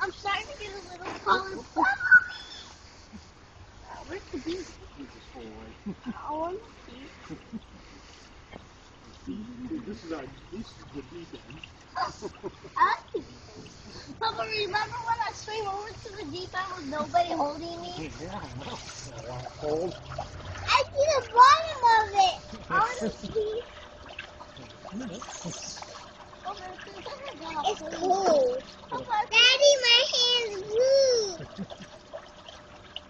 I'm starting to get a little taller. Where's the bee? Oh, this is our, this is the bee den. I like the bee den. Papa, remember when I swam over to the deep end with nobody holding me? Yeah, I know. I want to hold. I see the bottom of it. I want to see. It's cold. Daddy, my hand's blue.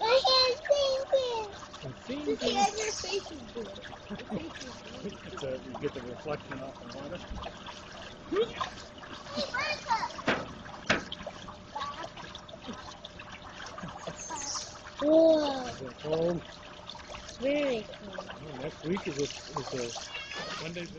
My hand's pink. Look at your face is blue. You get the reflection off the water. Hey, Bertha. Whoa. Is it cold? It's very cold. Oh, next week is Monday's a...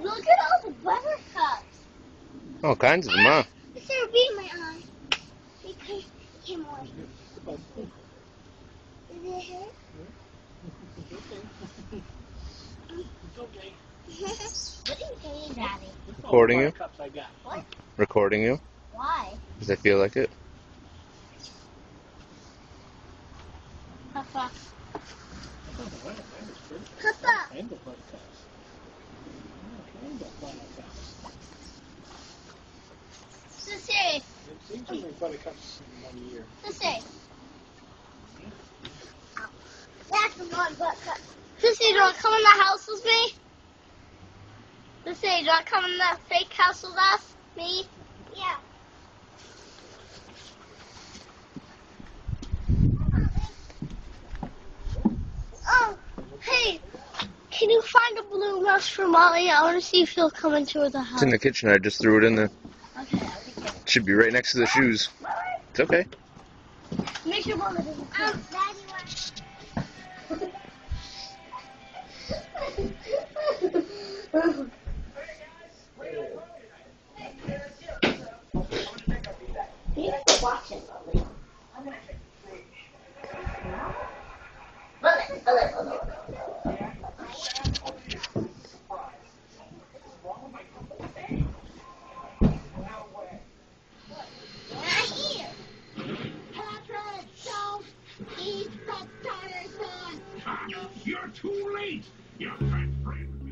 Look at all the buttercups. All kinds of them, huh? Is there a bee in my eye? Because it came away. Is it hurt? It's okay. What are you doing, Daddy? Recording you. What? Recording you. Why? Because I feel like it. Papa. Papa. And the buttercups. Sissy. Sissy. That's the one buttercup. Sissy, do you want to come in the house with me? Sissy, do you want to come in the fake house with us? Me? Yeah. Oh, hey. Can you find a balloon mask for Molly? I want to see if he'll come into the house. It's in the kitchen. I just threw it in there. Okay. It should be right next to the shoes. It's okay. Make sure Mama doesn't come. Daddy, you're too late, you fat friend.